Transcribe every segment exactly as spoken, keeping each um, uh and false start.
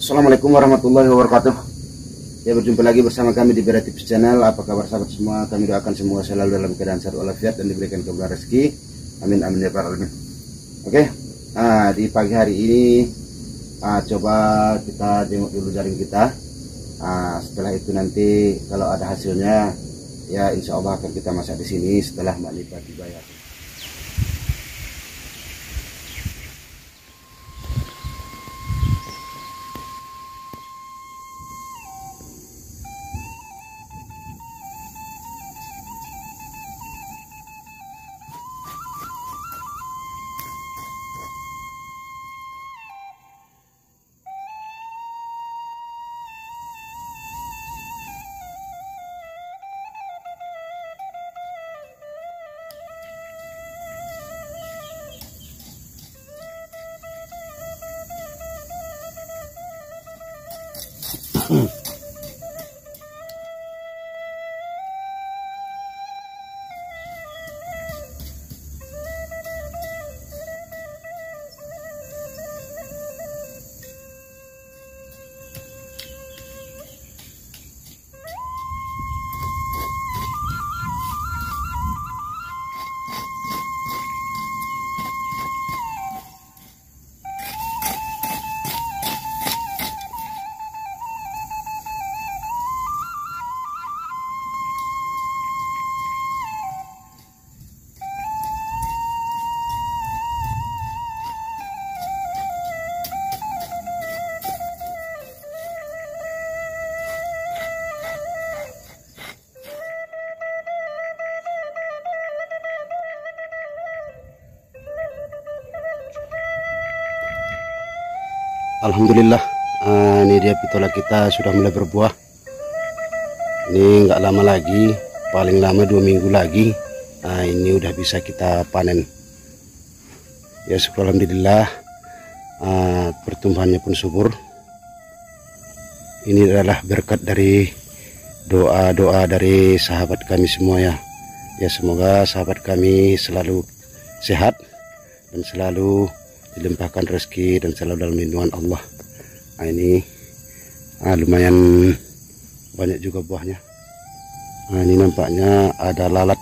Assalamualaikum warahmatullahi wabarakatuh. Ya, berjumpa lagi bersama kami di Beda Tipis Channel. Apa kabar sahabat semua? Kami doakan semua selalu dalam keadaan sehat walafiat dan diberikan kabar rezeki. Amin amin ya rabbal alamin. Oke, nah, di pagi hari ini ah, coba kita jenguk dulu jaring kita. Ah, setelah itu nanti kalau ada hasilnya, ya insya Allah akan kita masak di sini setelah Mbak Lipa tiba ya. Hmm. Alhamdulillah, uh, ini dia pitola kita sudah mulai berbuah. Ini nggak lama lagi, paling lama dua minggu lagi, uh, ini udah bisa kita panen. Ya, syukur alhamdulillah, uh, pertumbuhannya pun subur. Ini adalah berkat dari doa-doa dari sahabat kami semua ya. Ya, semoga sahabat kami selalu sehat dan selalu dilimpahkan rezeki dan selalu dalam lindungan Allah. Nah, ini ah, lumayan banyak juga buahnya. Nah, ini nampaknya ada lalat.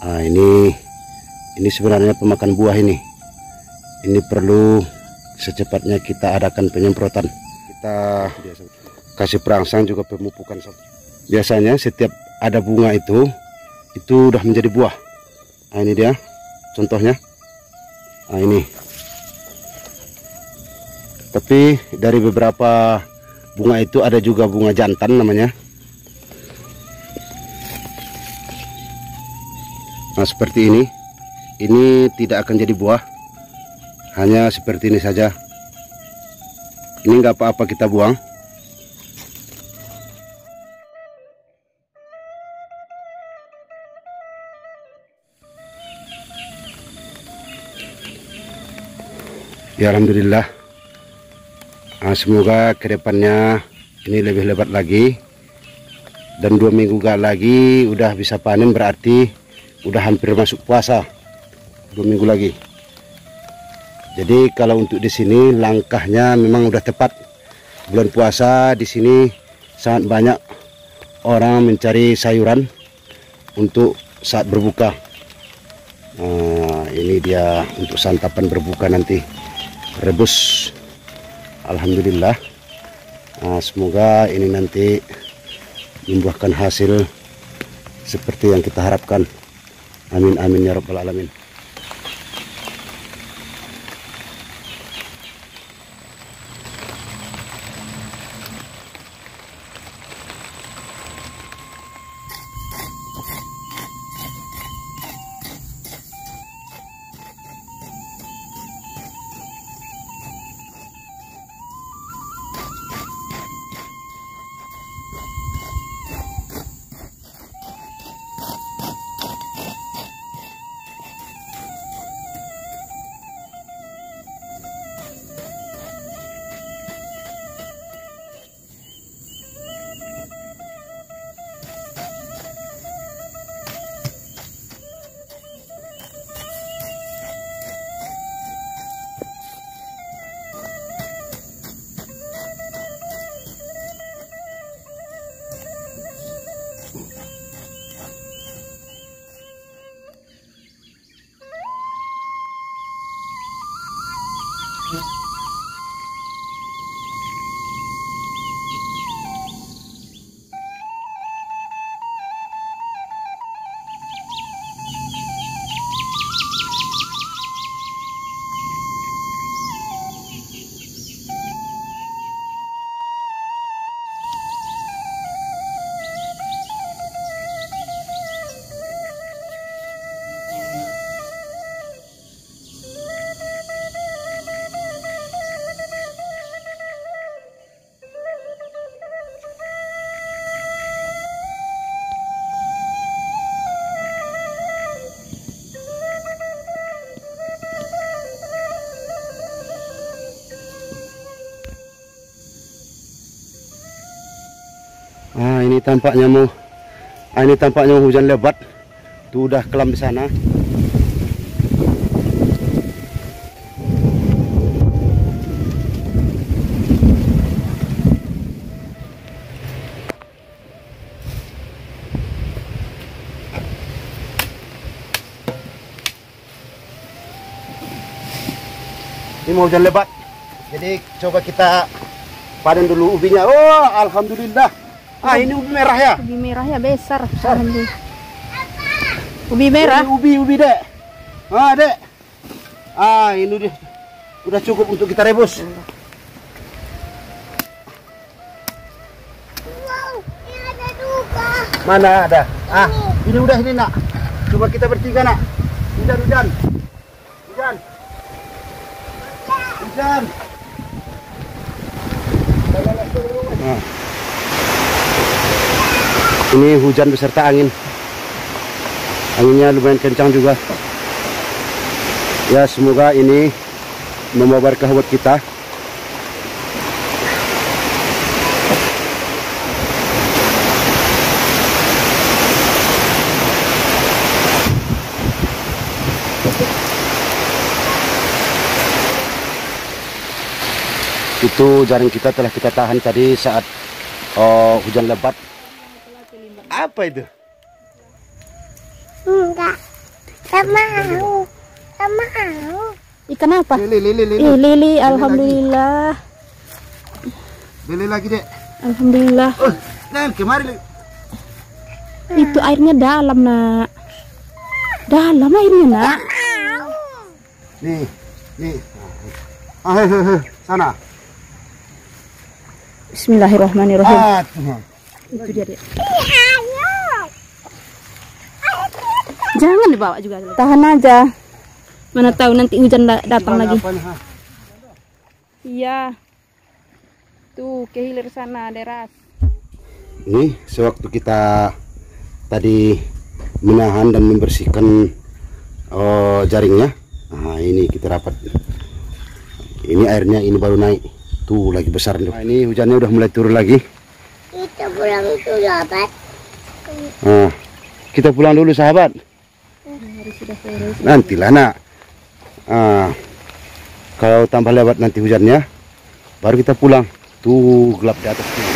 Nah, ini ini sebenarnya pemakan buah ini. Ini perlu secepatnya kita adakan penyemprotan. Kita kasih perangsang juga pemupukan. Biasanya setiap ada bunga itu itu udah menjadi buah. Nah, ini dia contohnya. Nah, ini. Tapi dari beberapa bunga itu ada juga bunga jantan namanya. Nah, seperti ini. Ini tidak akan jadi buah. Hanya seperti ini saja. Ini nggak apa-apa kita buang. Ya, alhamdulillah. Nah, semoga kedepannya ini lebih lebat lagi, dan dua minggu gak lagi udah bisa panen, berarti udah hampir masuk puasa, dua minggu lagi. Jadi kalau untuk di sini langkahnya memang udah tepat. Bulan puasa di sini sangat banyak orang mencari sayuran untuk saat berbuka. Nah, ini dia untuk santapan berbuka nanti, rebus. Alhamdulillah, nah, semoga ini nanti membuahkan hasil seperti yang kita harapkan. Amin amin ya rabbal alamin. Nah, ini tampaknya mau ah, ini tampaknya mau hujan lebat. Tuh udah kelam di sana. Ini mau hujan lebat. Jadi coba kita panen dulu ubinya. Oh, alhamdulillah. Ah, ini ubi merah ya? Ubi merah ya, besar. besar. Alhamdulillah. Ubi merah. Ubi, ubi, ubi dek. Ah, dek. Ah, ini deh. Udah cukup untuk kita rebus. Wow, ini ada juga. Mana ada? Ah, ini udah ini nak. Coba kita bertiga nak. Hujan, hujan. Hujan. Hujan. Nah. Ini hujan beserta angin. Anginnya lumayan kencang juga. Ya, semoga ini membawa berkah buat kita. Itu jaring kita telah kita tahan tadi saat oh, hujan lebat. Apa itu? Enggak. Sama aku. Sama aku. Ikan apa? Lili, lili, lili. Eh, lili, alhamdulillah. Lili lagi, Dek. Alhamdulillah. Oh, nah, kemari. Itu airnya dalam, Nak. Dalam airnya, Nak. Nih, nih. Ah, he, he, he. Sana. Bismillahirrahmanirrahim. Ah, itu dia, dia. Jangan dibawa juga. Tahan aja. Mana tahu nanti hujan datang lagi. Iya. Tuh, ke hilir sana, deras. Ini sewaktu kita tadi menahan dan membersihkan oh, jaringnya. Nah, ini kita rapat. Ini airnya ini baru naik. Tuh lagi besar nih. Nah, ini hujannya udah mulai turun lagi. Kita pulang dulu sahabat. Nah, kita pulang dulu sahabat. Nantilah nak. Nah, kalau tambah lewat nanti hujannya, baru kita pulang. Tuh gelap di atas tuh.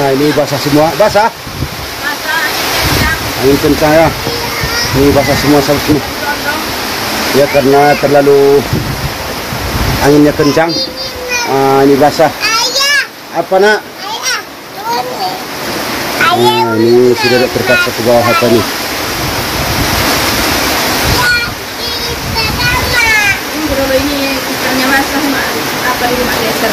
Nah, ini basah semua, basah. Basah. Angin kencang ya. Ini basah semua sampai sini. Ya karena terlalu anginnya kencang. Ah, ini basah. Apa nak? Nah, ini sudah terkacau ke bawah apa nih? Kalau ini ikannya basah mak, apa ini mak geser?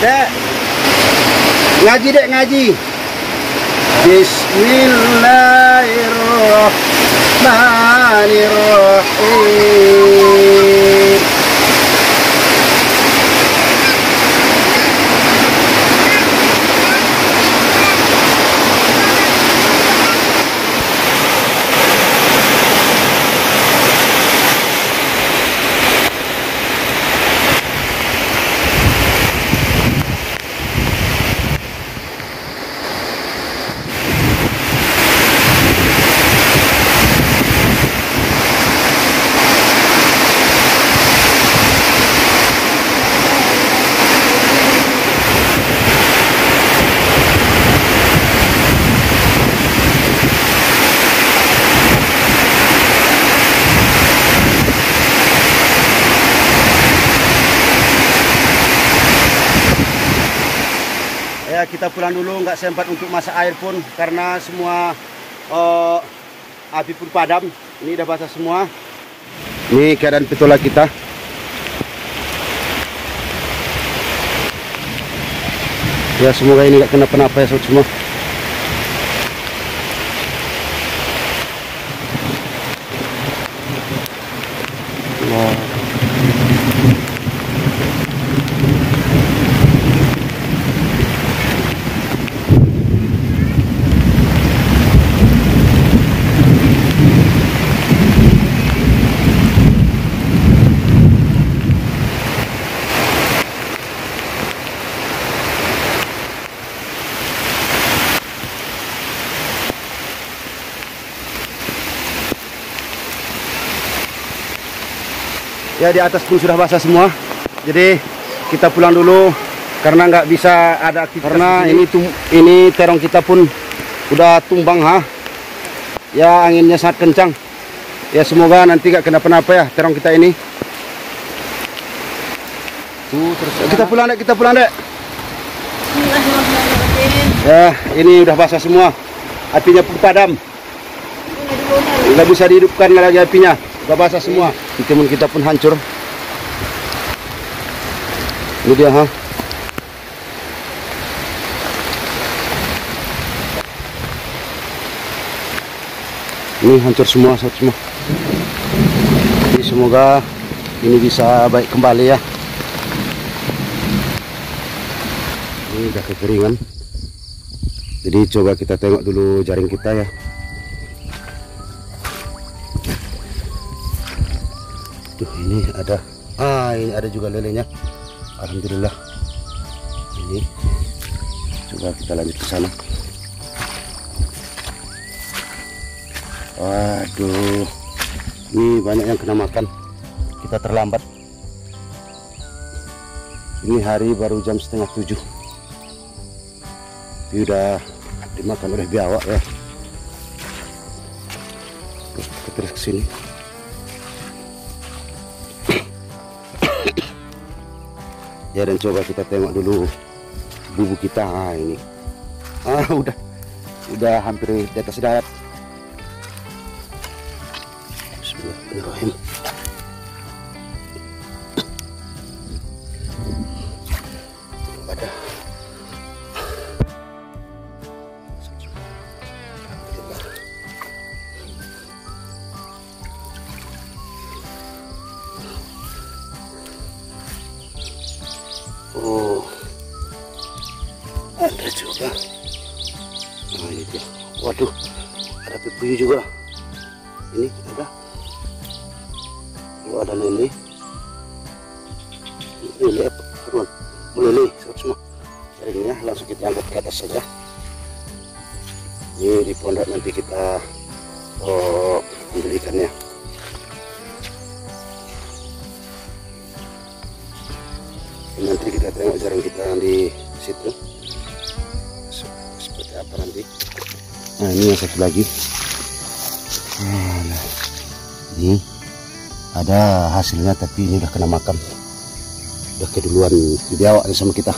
Dek, ngaji dek, ngaji. Bismillahirrahmanirrahim. kita pulang dulu, nggak sempat untuk masak air pun karena semua uh, api pun padam. Ini udah basah semua. Ini keadaan petola kita. Ya semoga ini nggak kenapa-napa ya sobat semua. Ya di atas pun sudah basah semua, jadi kita pulang dulu karena nggak bisa ada aktivitas karena ini tum ini terong kita pun udah tumbang ha. Ya anginnya sangat kencang. Ya semoga nanti nggak kenapa-napa ya terong kita ini. Tuh, terus ya, kita pulang dek, kita pulang dek. Ya ini udah basah semua, apinya pun padam. Nggak bisa dihidupkan lagi apinya. Udah basah semua, timun kita pun hancur. Ini dia ha. Ini hancur semua, semua. Jadi semoga ini bisa baik kembali ya. Ini udah kekeringan. Jadi coba kita tengok dulu jaring kita ya. Tuh, ini ada, ah ini ada juga lelenya, alhamdulillah. Ini coba kita lanjut ke sana. Waduh, ini banyak yang kena makan, kita terlambat. Ini hari baru jam setengah tujuh, ini udah dimakan oleh biawak ya. Tuh, kita terus ke sini. Ya dan coba kita tengok dulu bumbu kita. Nah, ini ah udah udah hampir di atas darat. Bismillahirrahmanirrahim. Oh, ada juga. Nah, ini dia. Waduh, ada puyuh juga. Ini ada. Oh, ada lele. Lele haruan, meleleh semua. Jaringnya langsung kita angkat ke atas saja. Ini di pondok nanti kita oh, ambil ikannya. Nanti kita tengok jaring kita di situ seperti apa nanti. Nah ini yang satu lagi. Nah, ini ada hasilnya tapi ini udah kena makan, udah keduluan biawak sama kita.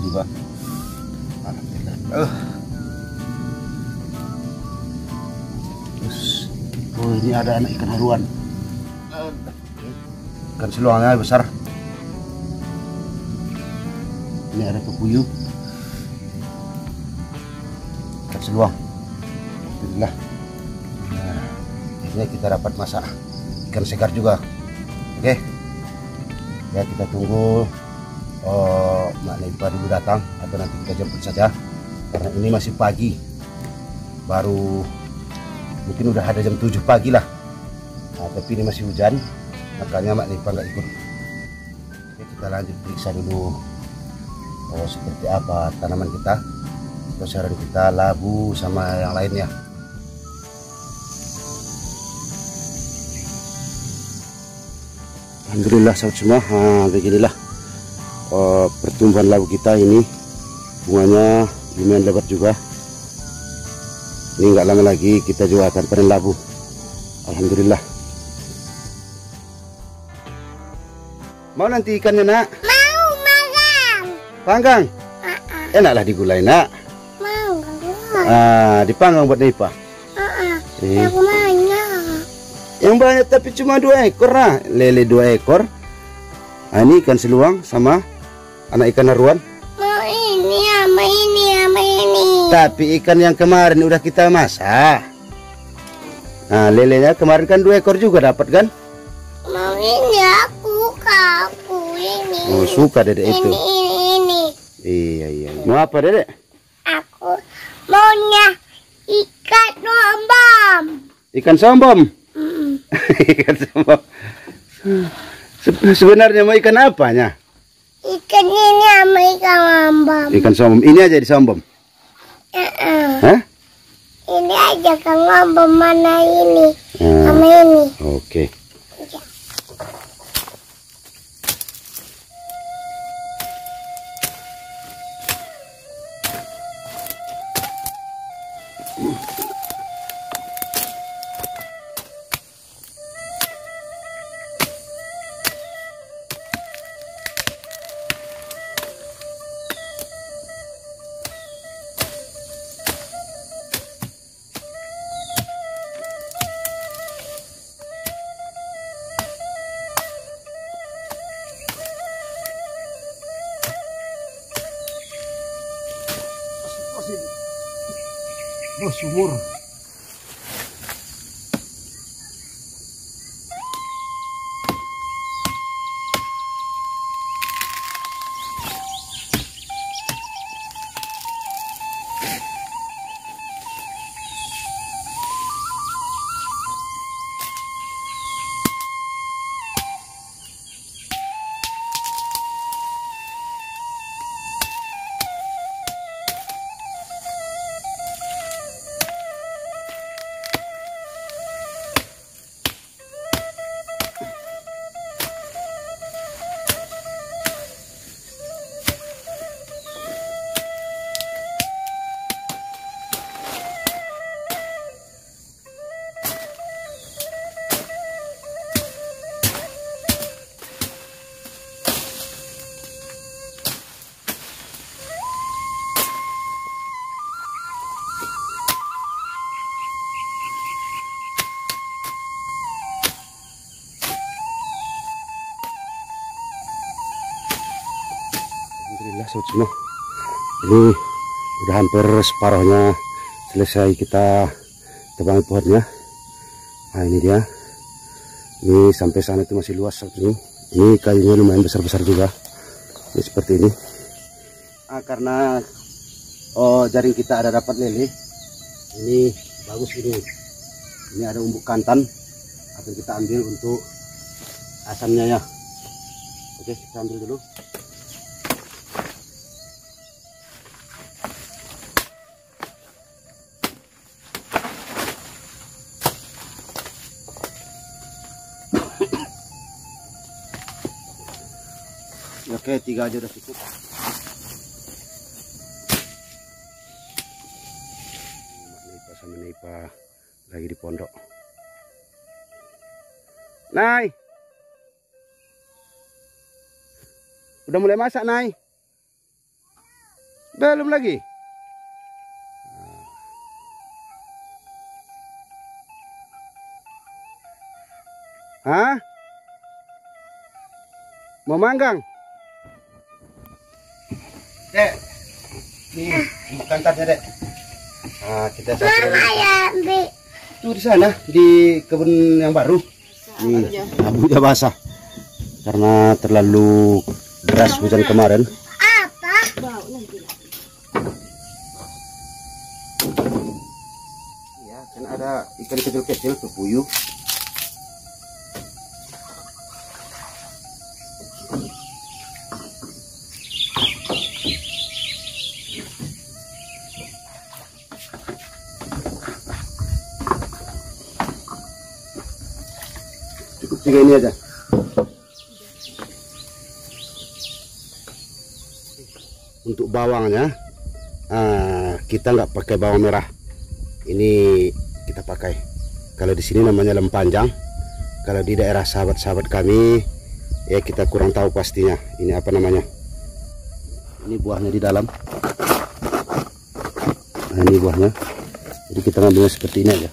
Juga alhamdulillah. Uh. Terus oh, ini ada anak ikan haruan, ikan siluangnya besar. Ini ada kepuyuh, ikan siluang, alhamdulillah. Nah, akhirnya kita dapat masak ikan segar juga. Oke okay. Ya kita tunggu Oh, Mak Neipa dulu datang atau nanti kita jemput saja karena ini masih pagi, baru mungkin udah ada jam tujuh pagi lah. Nah, tapi ini masih hujan makanya Mak Neipa nggak ikut. Kita lanjut periksa dulu oh, seperti apa tanaman kita. Atau saran kita labu sama yang lainnya. Alhamdulillah sahabat semua, nah, beginilah uh, pertumbuhan labu kita ini. Bunganya lumayan lebat juga. Ini nggak lama lagi kita juga akan panen labu. Alhamdulillah. Mau nanti ikannya nak? Mau magang. Panggang? Uh -uh. Enaklah digulai nak. Mau gulai. Ah, dipanggang buat Neipa. Uh -uh. Yang banyak. Yang banyak tapi cuma dua ekor lah. Lele dua ekor. Nah, ini ikan siluang sama anak ikan haruan. Mau ini sama ini sama ini. Tapi ikan yang kemarin udah kita masak. Nah, lelenya kemarin kan dua ekor juga dapat kan? Mau ini aku. Aku ini. Oh, suka dedek ini, itu. Ini, ini. Iya, iya. Mau apa dedek? Aku maunya ikan sombong. Ikan sombong? Mm. Ikan sombong. Sebenarnya mau ikan apanya? Ikan ini sama ikan sombong. Ikan sombong. Ini aja di sombong? Uh -uh. Hah? Ini aja kan sombong mana ini hmm. sama ini. Oke. Okay. Oh, sumur. Sahabat semua, ini udah hampir separohnya selesai kita tebang pohonnya. Nah ini dia, ini sampai sana itu masih luas sahabat semua. Ini kayunya lumayan besar-besar juga, ini seperti ini. Nah, karena oh, jaring kita ada dapat lele, ini bagus ini. Ini ada umbu kantan, akan kita ambil untuk asamnya ya. Oke, kita ambil dulu. Oke, tiga aja udah cukup. Neipa sama Neipa lagi di pondok. Nay, udah mulai masak Nay? Belum lagi. Hah? Mau manggang? Dek, ini umbu kantannya dek. Nah, kita sasaran. Tuh di sana di kebun yang baru. Nih, abunya basah karena terlalu deras hujan kemarin. Apa? Ya, kan ada ikan kecil-kecil tuh puyuh. Kayak ini aja. Untuk bawangnya, ah, kita nggak pakai bawang merah. Ini kita pakai. Kalau di sini namanya lempanjang. Kalau di daerah sahabat-sahabat kami, ya kita kurang tahu pastinya. Ini apa namanya? Ini buahnya di dalam. Nah, ini buahnya. Jadi kita ngambilnya seperti ini aja.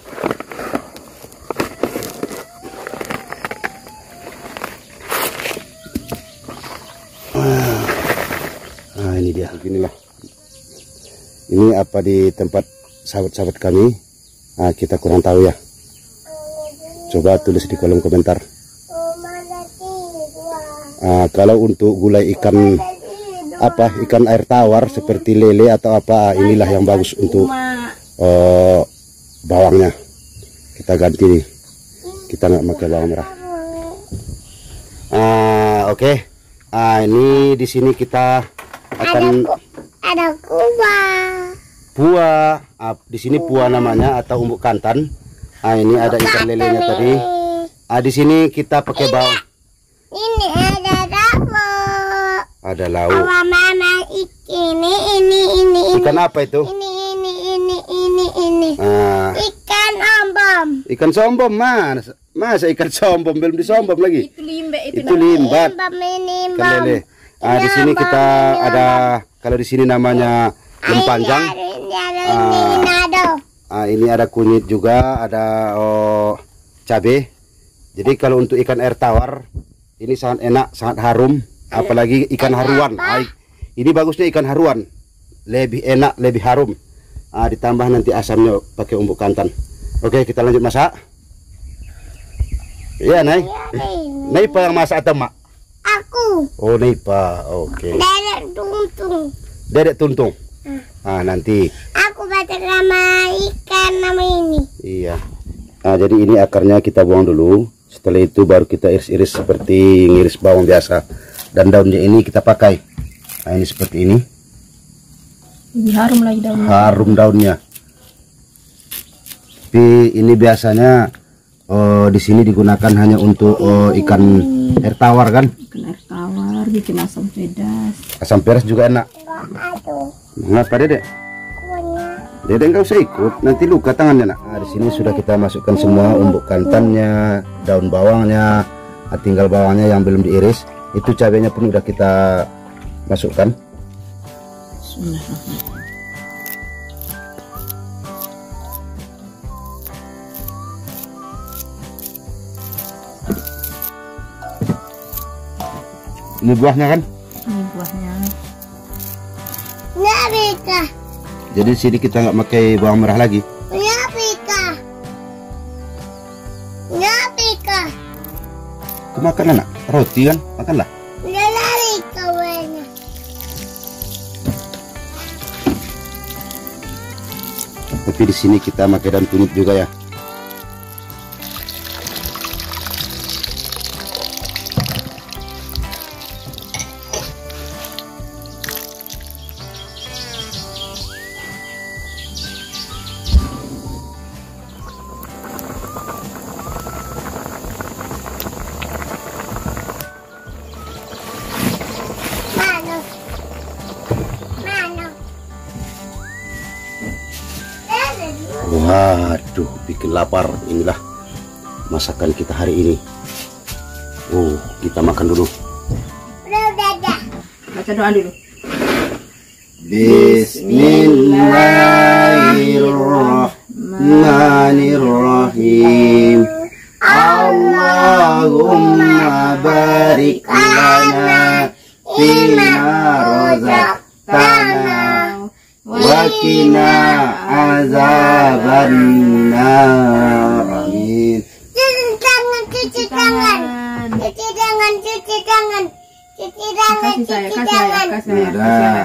Nah, ini dia. Beginilah. Ini apa di tempat sahabat-sahabat kami? Nah, kita kurang tahu ya. Coba tulis di kolom komentar. Nah, kalau untuk gulai ikan apa ikan air tawar seperti lele atau apa, inilah yang bagus untuk uh, bawangnya. Kita ganti nih, kita nggak pakai bawang merah. Uh, oke okay. Uh, ini di sini kita akan ada kuah buah uh, di sini buah namanya atau umbu kantan. Uh, ini ada ikan lelenya tadi. Uh, di sini kita pakai bawang. Ini ada ada lauk. Awal mama ini ini ini ini. Ikan apa itu? Ini ini ini ini ini. Ah. Ikan sombong. Ikan sombong mas, masa ikan sombong belum disombong lagi? Itu limbat itu. Itu limbat. Ikan lele. Ah di sini kita ada, kalau di sini namanya lempanjang. Ah ini ada kunyit juga, ada oh, cabe. Jadi kalau untuk ikan air tawar ini sangat enak, sangat harum. Apalagi ikan haruan. Ini bagusnya ikan haruan, lebih enak, lebih harum. Ah, ditambah nanti asamnya pakai umbu kantan. Oke, kita lanjut masak. Iya, Nay. Naipa yang masak atau mak? Aku. Oh, Naipa. Oke. Okay. Dedek tuntung. Dedek tuntung. Ah, nanti. Aku baca nama ikan nama ini. Iya. Nah, jadi ini akarnya kita buang dulu. Setelah itu baru kita iris-iris seperti ngiris bawang biasa. Dan daunnya ini kita pakai. Nah, ini seperti ini. Lebih harum lagi daunnya. Harum daunnya. Tapi ini biasanya oh, di sini digunakan hanya untuk oh, ikan air tawar kan? Ikan air tawar bikin asam pedas. Asam pedas juga enak. Kenapa Dedek? Dedek enggak usah ikut, nanti luka tangannya nak. Nah, di sini sudah kita masukkan semua umbu kantannya, daun bawangnya, tinggal bawangnya yang belum diiris. Itu cabenya pun udah kita masukkan. Ini buahnya kan? Ini buahnya. Nyarika. Jadi sini kita nggak pakai bawang merah lagi. Nyarika. Nyarika. Kau makan anak? Roti kan, makanlah. Lari kawannya. Tapi di sini kita pakai daun kunyit juga ya. Waduh, bikin lapar. Inilah masakan kita hari ini. Oh, kita makan dulu. Baca doa dulu. Bismillahirrahmanirrahim. Allahumma barik lana fima razaqtana wa qina azabannar. Amin. Cuci tangan, cuci tangan, cuci tangan, cuci tangan, cuci tangan, cuci tangan. Udah,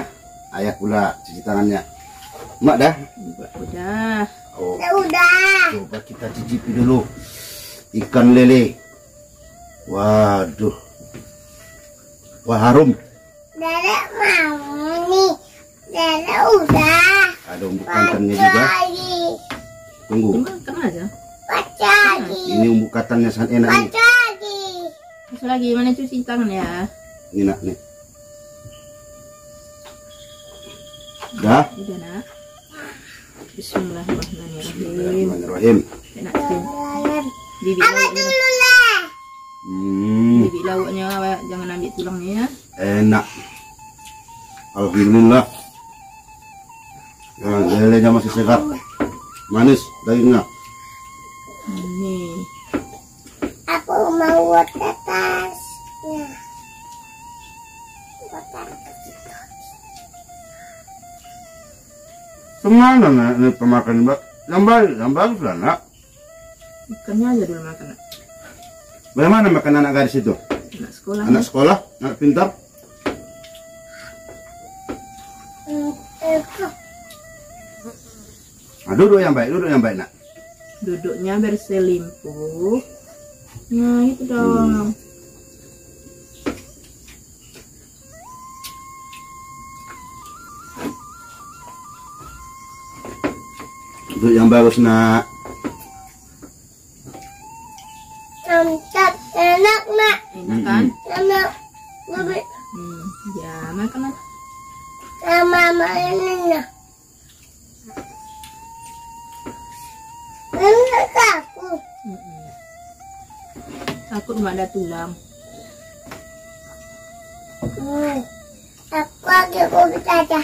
ayah pula cuci tangannya. Mak dah? Udah. Oh, udah. Coba kita cicipi dulu ikan lele. Waduh, wah harum. Lele mau nih, lele udah. Ada umbu kantannya juga. Tunggu. Ini umbu kantannya sangat enak. Ini. Terus lagi mana cuci tangan ya? Ini nak nih. Dah. Udah nak. Bismillahirrahmanirrahim. Enak sih. Bibi lauknya. Hmm. Bibi lauknya jangan ambil tulangnya. Enak. Alhamdulillah. Nah, lelenya masih segar. Manis dagingnya. Ini. Aku mau atas. Ya. Kemana nak ini pemakan mbak? Yang baik, yang bagus lah nak. Ikannya aja dulu makan nak. Bagaimana makan anak gadis itu? Anak sekolah. Anak ya? Sekolah, anak pintar. Nah, duduk yang baik, duduk yang baik nak. Duduknya berselimpuh. Nah itu dong. Hmm. Yang bagus nak. Mantap, enak nak. Enak kan? Enak. Lebih. Hmm, ya makan nak. Mama ini nak. Enak takut. Takut mak ada tulang. Hmm. Aku agak kubis aja.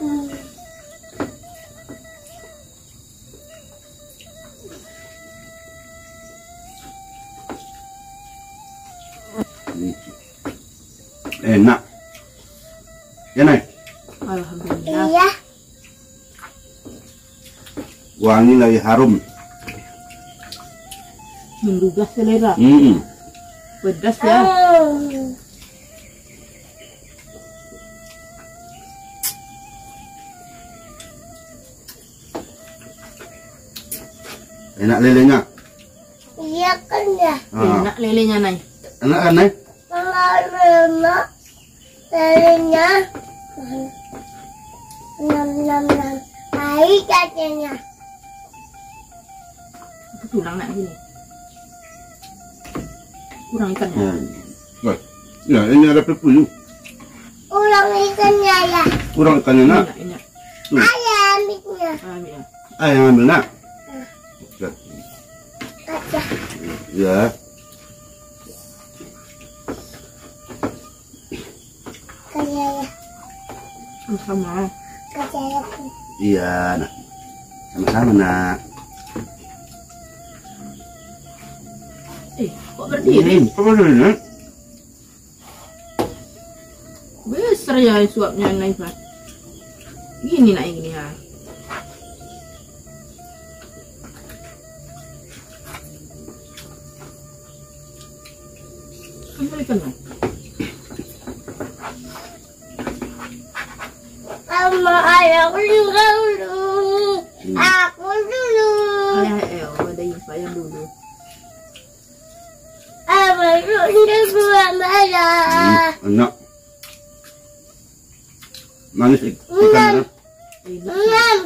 Hmm. Enak ya Nay? Alhamdulillah. Iya. Wangi lagi harum. Menggugah selera. Mm-mm. Pedas ya. Oh. Enak lelenya. Iya kan ya. Ah. Enak lelenya Nay. Enak kan Nay? Enak. Lelenya enam enam enam baik kacanya. Itu tulang nak sini. Kurang ikannya. Wah. Hmm. Ya, ini ada pepuyuh. Kurang ikannya ya. Kurang ikannya nak. Ayam ambilnya. Ambil. Ayam ambil nak. Nah. Kaca. Ya. Sama. Iya nak, sama-sama nak. Eh, kok berdiri? Kok berdiri nak? Besar ya suapnya naik mas. Gini nak, gini ya. Ambil ikan nak. Sama ayahku juga dulu. Hmm. Aku dulu. Ayah, ayah, ada Iva yang dulu. Abang juga buat ayah. Enak. Manis ikan. Enam.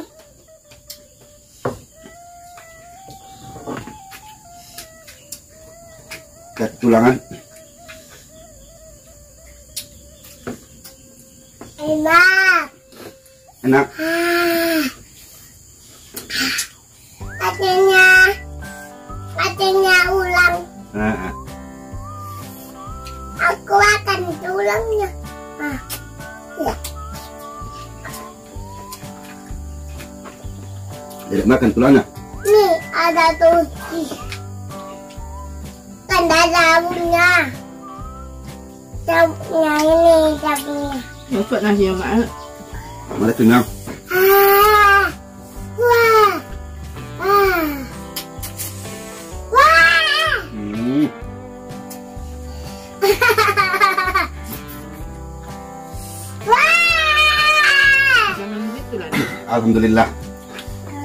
Kat tulangan. Enak. Enak. Kacanya, kacanya ulang. Ah. Aku akan tulangnya. Ah. Ya. Jadi makan tulangnya. Nih ada tuci. Kan ada jamurnya. Jamurnya ini jamurnya. Dapat nasi yang mahal. Mana tu nak? Ah, wah, ah, wah. Hmm. Wah. Jangan begitu lah. Alhamdulillah.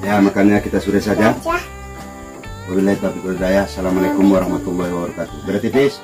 Ya makanya kita sudah saja. Wabillahi taufiq wal hidayah. Assalamualaikum warahmatullahi wabarakatuh. Beda tipis.